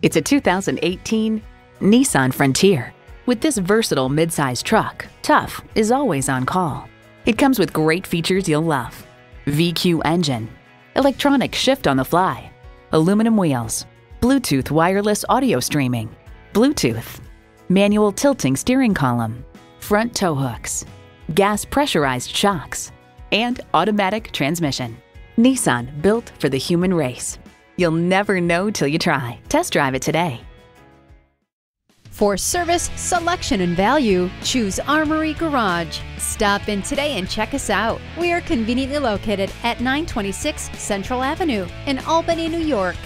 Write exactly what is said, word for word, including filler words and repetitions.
It's a two thousand eighteen Nissan Frontier. With this versatile midsize truck, Tough is always on call. It comes with great features you'll love. V Q engine, electronic shift on the fly, aluminum wheels, Bluetooth wireless audio streaming, Bluetooth, manual tilting steering column, front tow hooks, gas pressurized shocks, and automatic transmission. Nissan, built for the human race. You'll never know till you try. Test drive it today. For service, selection, and value, choose Armory Garage. Stop in today and check us out. We are conveniently located at nine twenty-six Central Avenue in Albany, New York.